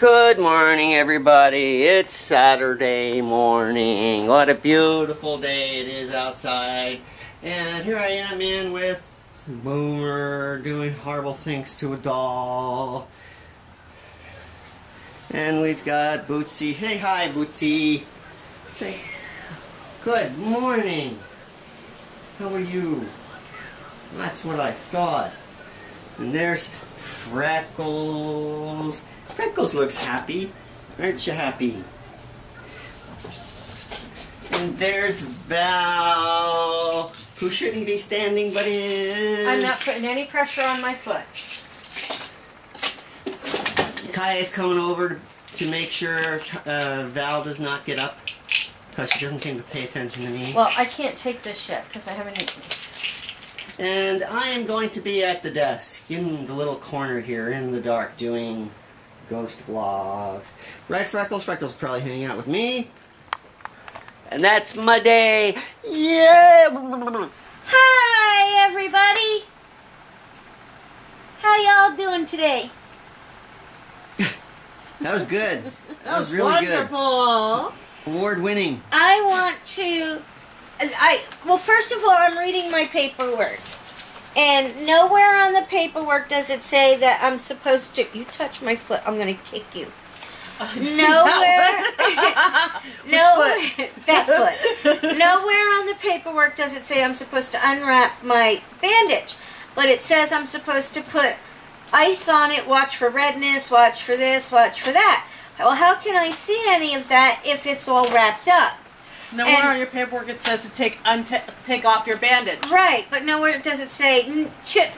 Good morning, everybody. It's Saturday morning. What a beautiful day it is outside. And here I am in with Boomer doing horrible things to a doll. And we've got Bootsie. Hey, hi, Bootsie. Say, good morning. How are you? That's what I thought. And there's Freckles. Freckles looks happy. Aren't you happy? And there's Val, who shouldn't be standing but is. I'm not putting any pressure on my foot. Kaya's coming over to make sure Val does not get up, because she doesn't seem to pay attention to me. Well, I can't take this yet, because I haven't eaten. And I am going to be at the desk, in the little corner here, in the dark, doing ghost vlogs. Right, Freckles? Freckles will probably hang out with me. And that's my day. Yeah! Hi, everybody! How y'all doing today? That was good. That was really wonderful. Good. Award-winning. I want to... Well, first of all, I'm reading my paperwork. And nowhere on the paperwork does it say that I'm supposed to... You touch my foot, I'm going to kick you. Oh, nowhere... Foot? That foot. Nowhere on the paperwork does it say I'm supposed to unwrap my bandage. But it says I'm supposed to put ice on it, watch for redness, watch for this, watch for that. Well, how can I see any of that if it's all wrapped up? Nowhere on your paperwork it says to take off your bandage. Right, but nowhere does it say to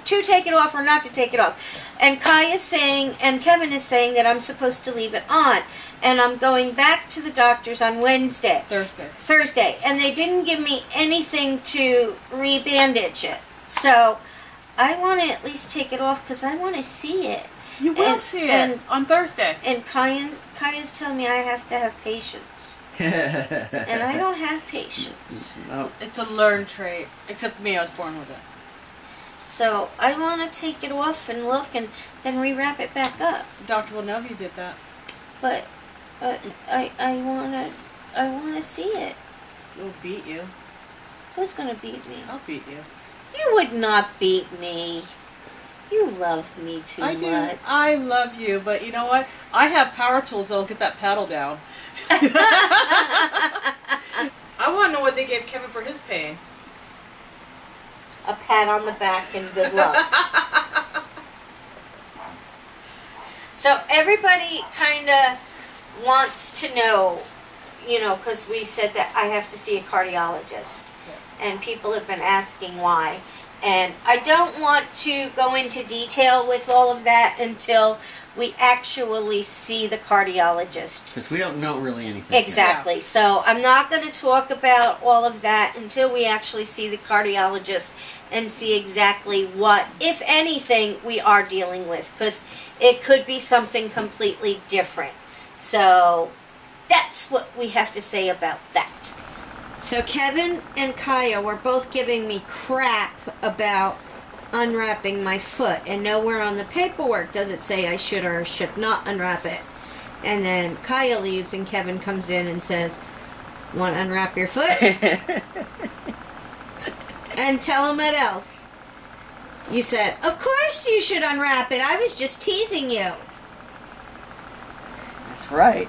take it off or not to take it off. And Kai is saying, and Kevin is saying, that I'm supposed to leave it on. And I'm going back to the doctor's on Wednesday. Thursday. And they didn't give me anything to re-bandage it. So I want to at least take it off because I want to see it. You will see it on Thursday. And Kai is telling me I have to have patience. And I don't have patience. Well, it's a learned trait. Except me, I was born with it. So I want to take it off and look and then rewrap it back up. The doctor will know if you did that. But I wanna see it. We'll beat you. Who's gonna beat me? I'll beat you. You would not beat me. You love me too much. I do. I love you, but you know what? I have power tools that'll get that paddle down. I want to know what they gave Kevin for his pain. A pat on the back and good luck. So everybody kind of wants to know, you know, because we said that I have to see a cardiologist. Yes. And people have been asking why. And I don't want to go into detail with all of that until we actually see the cardiologist. Because we don't know really anything. Exactly. Yeah. So I'm not going to talk about all of that until we actually see the cardiologist and see exactly what, if anything, we are dealing with. Because it could be something completely different. So that's what we have to say about that. So Kevin and Kaya were both giving me crap about unwrapping my foot, and nowhere on the paperwork does it say I should or should not unwrap it. And then Kaya leaves and Kevin comes in and says, "Want to unwrap your foot?" And tell him what else. You said, "Of course you should unwrap it. I was just teasing you." That's right.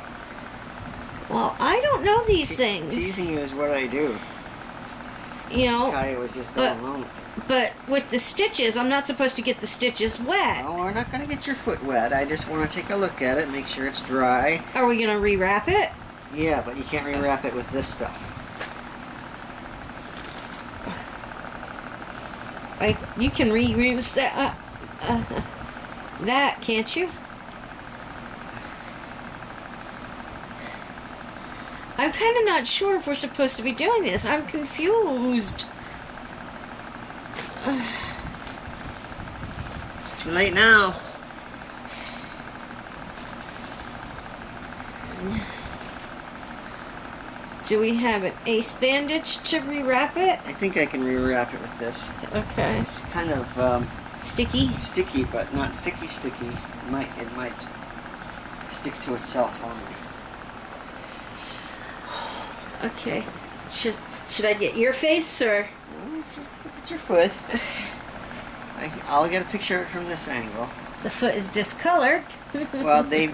Well, I don't know these things. Teasing you is what I do. You know. Kaya was just going along with it. But with the stitches, I'm not supposed to get the stitches wet. No, we're not going to get your foot wet. I just want to take a look at it, make sure it's dry. Are we going to rewrap it? Yeah, but you can't rewrap it with this stuff. Like, you can reuse that, can't you? I'm kind of not sure if we're supposed to be doing this. I'm confused. It's too late now. Do we have an ace bandage to rewrap it? I think I can rewrap it with this. Okay. It's kind of sticky. Sticky, but not sticky. It might stick to itself only. Okay. Should I get your face or? Look at your foot. I'll get a picture of it from this angle. The foot is discolored. Well, they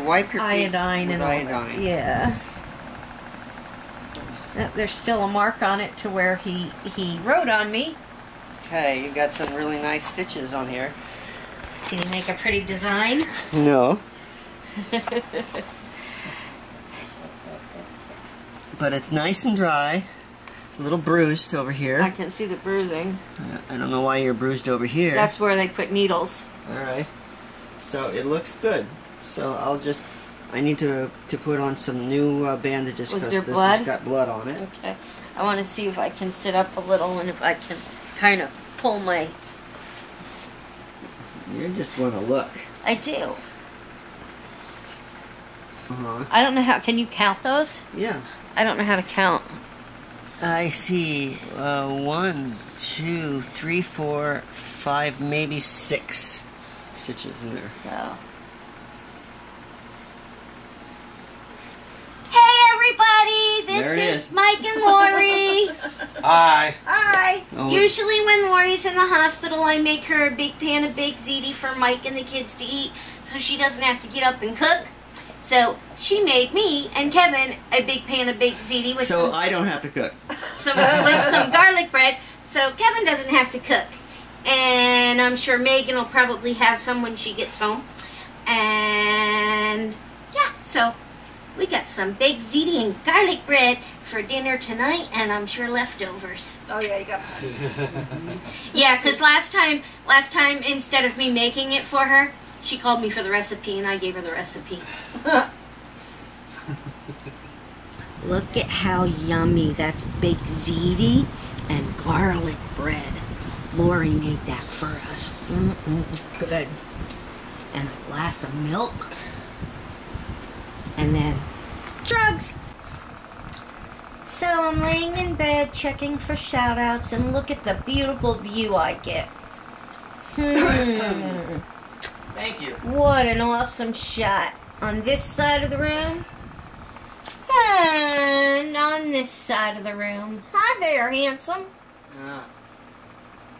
wipe your feet with iodine and iodine. Yeah. There's still a mark on it to where he wrote on me. Okay, you've got some really nice stitches on here. Can you make a pretty design? No. But it's nice and dry. A little bruised over here. I can see the bruising. I don't know why you're bruised over here. That's where they put needles. Alright. So it looks good. So I'll just... I need to put on some new bandages because this has got blood on it. Okay. I want to see if I can sit up a little and if I can kind of pull my... You just want to look. I do. Uh-huh. I don't know how... Can you count those? Yeah. I don't know how to count. I see 1, 2, 3, 4, 5, maybe 6 stitches in there. So. Hey everybody, this is Mike and Lori. Hi. Hi. Oh. Usually when Lori's in the hospital I make her a big pan of baked ziti for Mike and the kids to eat so she doesn't have to get up and cook. So she made me and Kevin a big pan of baked ziti with some, I don't have to cook. With some garlic bread, so Kevin doesn't have to cook. And I'm sure Megan will probably have some when she gets home. And yeah, so we got some baked ziti and garlic bread for dinner tonight, and I'm sure leftovers. Oh yeah, you got. Yeah, because last time instead of me making it for her. She called me for the recipe, and I gave her the recipe. Look at how yummy. That's baked ziti and garlic bread. Lori made that for us. Good. And a glass of milk. And then drugs. So I'm laying in bed checking for shout-outs, and look at the beautiful view I get. Thank you. What an awesome shot. On this side of the room. And on this side of the room. Hi there, handsome.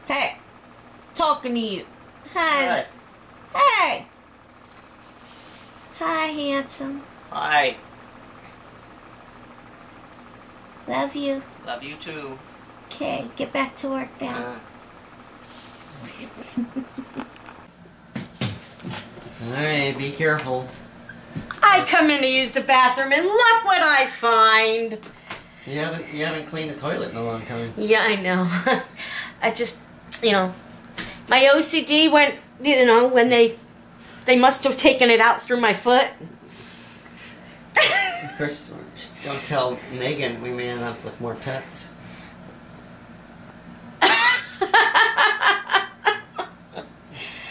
Hey. Talking to you. Hi. Hey. Hi, handsome. Hi. Love you. Love you too. Okay, get back to work now. Alright, be careful. I come in to use the bathroom and look what I find. You haven't cleaned the toilet in a long time. Yeah, I know. I just, you know, my OCD went, you know, when they must have taken it out through my foot. Of course, don't tell Megan we may end up with more pets.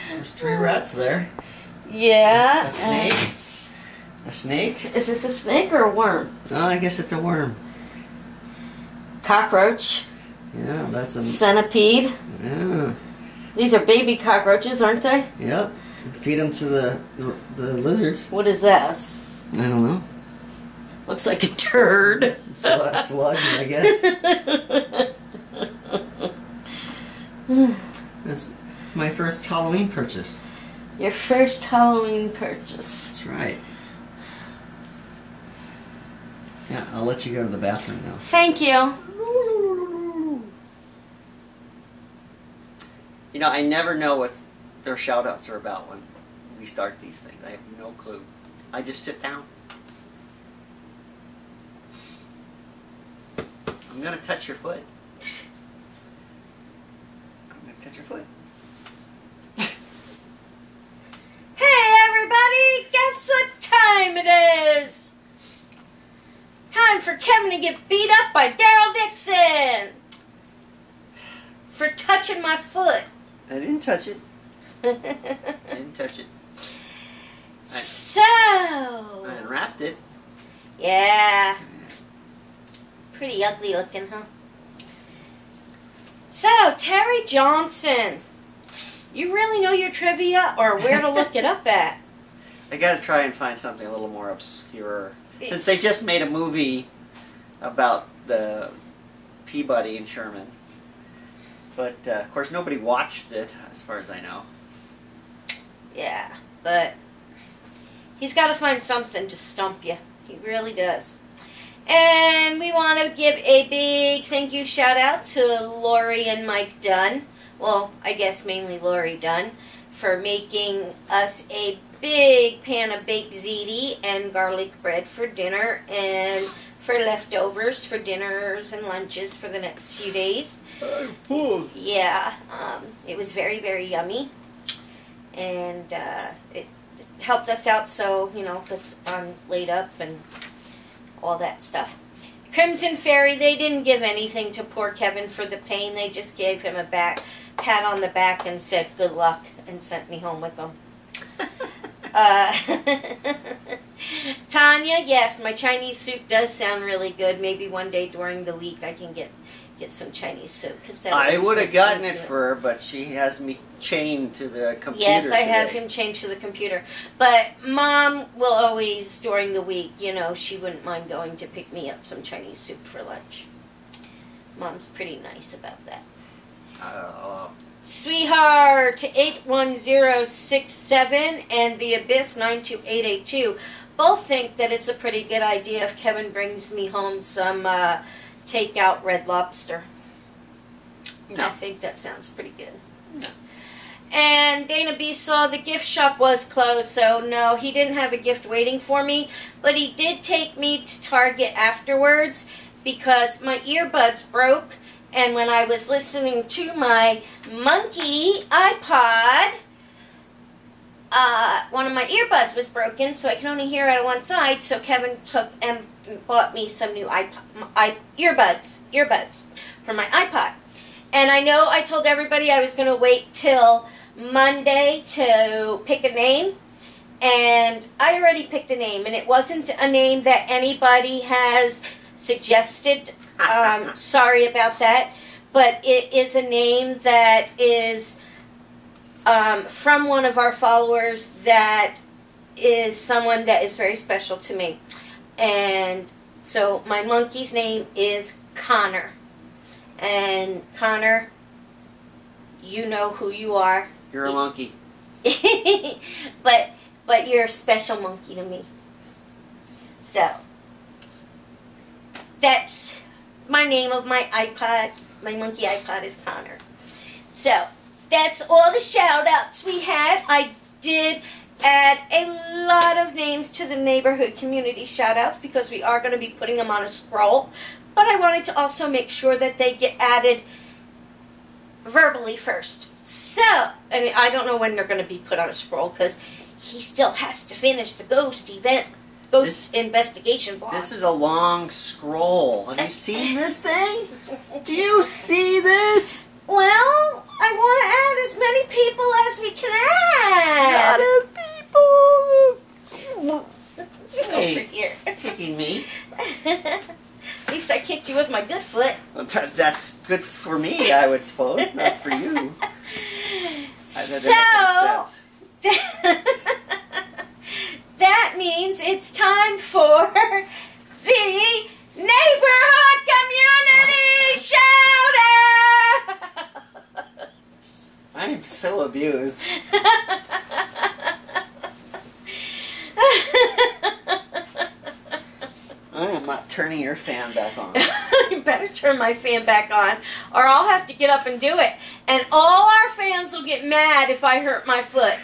There's 3 rats there. Yeah. A snake. A snake? Is this a snake or a worm? Oh, I guess it's a worm. Cockroach. Yeah, that's a... Centipede. Yeah. These are baby cockroaches, aren't they? Yep. Feed them to the lizards. What is this? I don't know. Looks like a turd. Slug, I guess. That's my first Halloween purchase. Your first Halloween purchase. That's right. Yeah, I'll let you go to the bathroom now. Thank you. You know, I never know what their shout-outs are about when we start these things. I have no clue. I just sit down. I'm going to touch your foot. I'm going to touch your foot. Guess what time it is? Time for Kevin to get beat up by Daryl Dixon for touching my foot. I didn't touch it. I didn't touch it. I unwrapped it. Yeah. Pretty ugly looking, huh? So, Terry Johnson, you really know your trivia or where to look it up at? I gotta try and find something a little more obscure. Since they just made a movie about the Peabody and Sherman. But, of course, nobody watched it, as far as I know. Yeah, but he's got to find something to stump you. He really does. And we want to give a big thank you shout out to Lori and Mike Dunn. Well, I guess mainly Lori Dunn for making us a big pan of baked ziti and garlic bread for dinner and for leftovers for dinners and lunches for the next few days. I'm full. Yeah, it was very, very yummy. And it helped us out, so, you know, because I'm laid up and all that stuff. Crimson Fairy, they didn't give anything to poor Kevin for the pain. They just gave him a pat on the back and said, good luck, and sent me home with him. Tanya, yes, my Chinese soup does sound really good. Maybe one day during the week I can get some Chinese soup. I would have gotten it for her, but she has me chained to the computer. Yes, I have him chained to the computer. But Mom will always, during the week, you know, she wouldn't mind going to pick me up some Chinese soup for lunch. Mom's pretty nice about that. Sweetheart 81067 and the Abyss 92882 both think that it's a pretty good idea if Kevin brings me home some takeout Red Lobster. No. I think that sounds pretty good. No. And Dana B saw the gift shop was closed, so no, he didn't have a gift waiting for me, but he did take me to Target afterwards because my earbuds broke, and when I was listening to my monkey iPod, one of my earbuds was broken, so I can only hear out of one side, so Kevin took and bought me some new earbuds for my iPod. And I know I told everybody I was going to wait till Monday to pick a name, and I already picked a name, and it wasn't a name that anybody has suggested. Sorry about that, but it is a name that is... from one of our followers that is someone that is very special to me. And so my monkey's name is Connor. And Connor, you know who you are. You're a monkey. but you're a special monkey to me. So that's my name of my iPod. My monkey iPod is Connor. So that's all the shout-outs we had. I did add a lot of names to the neighborhood community shout-outs because we are going to be putting them on a scroll. But I wanted to also make sure that they get added verbally first. So, and I don't know when they're going to be put on a scroll because he still has to finish the ghost investigation blog. This is a long scroll. Have you seen this thing? Do you see this? Well, I want to add as many people as we can add. A lot of people. Hey, over here. Kicking me. At least I kicked you with my good foot. Well, that's good for me, I would suppose, not for you. That means it's time for the neighborhood community shout-out. I am so abused. I am not turning your fan back on. You better turn my fan back on, or I'll have to get up and do it. And all our fans will get mad if I hurt my foot.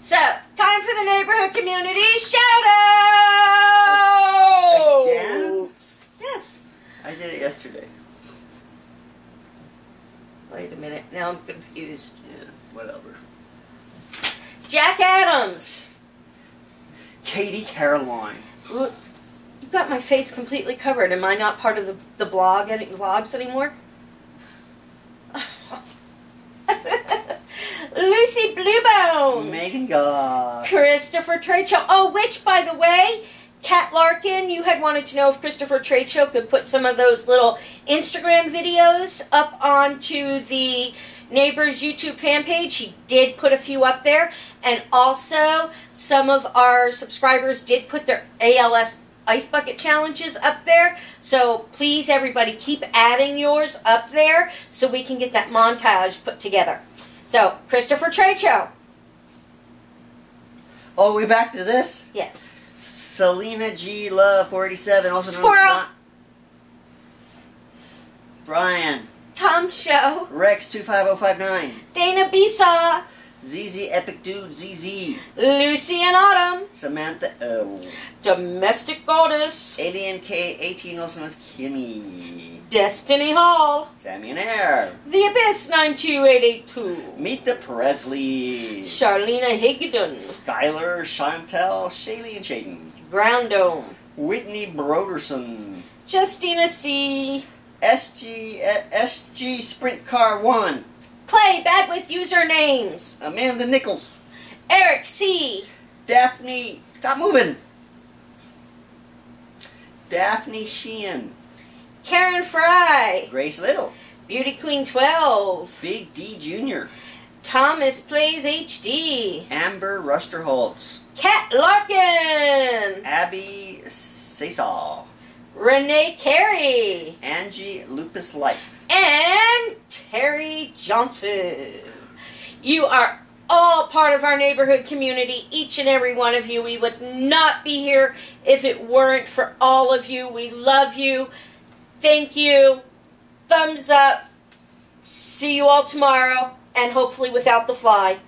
So, time for the neighborhood community shout-out! Again? Yes. I did it yesterday. Wait a minute, now I'm confused. Yeah, whatever. Jack Adams. Katie Caroline. Look, you've got my face completely covered. Am I not part of the blog vlogs anymore? Lucy Bluebones. Megan God. Christopher Trachel. Oh, which, by the way, Kat Larkin, you had wanted to know if Christopher Trade Show could put some of those little Instagram videos up onto the neighbor's YouTube fan page. He did put a few up there, and also some of our subscribers did put their ALS Ice Bucket Challenges up there. So please, everybody, keep adding yours up there so we can get that montage put together. So, Christopher Trade Show. Oh, we're back to this? Yes. Selena G. Love 47, also known Squirrel. As Brian. Tom Show. Rex 25059. Dana Bisa. ZZ Epic Dude ZZ. Lucy and Autumn. Samantha O. Domestic Goddess. Alien K18, also known as Kimmy. Destiny Hall. Sammy and Air. The Abyss 92882. Meet the Presley. Charlena Higdon. Skylar, Chantel, Shaylee and Shaden. Ground Dome. Whitney Broderson. Justina C. SG Sprint Car 1. Play Bad with Usernames. Amanda Nichols. Eric C. Daphne. Stop moving. Daphne Sheehan. Karen Fry. Grace Little. Beauty Queen 12. Big D Jr. Thomas Plays HD. Amber Rusterholtz. Kat Larkin. Abby Sasaw. Renee Carey. Angie Lupus Life. And Terry Johnson. You are all part of our neighborhood community, each and every one of you. We would not be here if it weren't for all of you. We love you. Thank you. Thumbs up. See you all tomorrow, and hopefully without the fly.